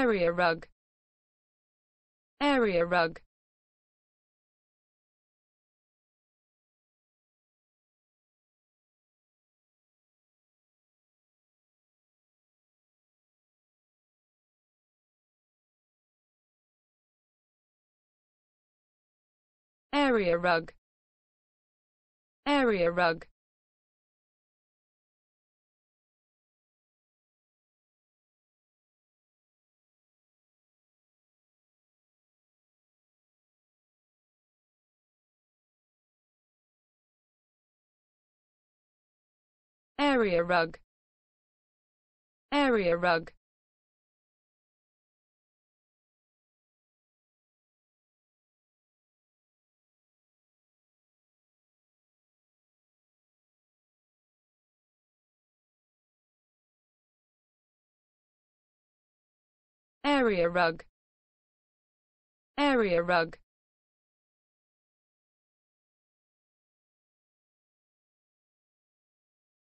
Area rug. Area rug. Area rug. Area rug.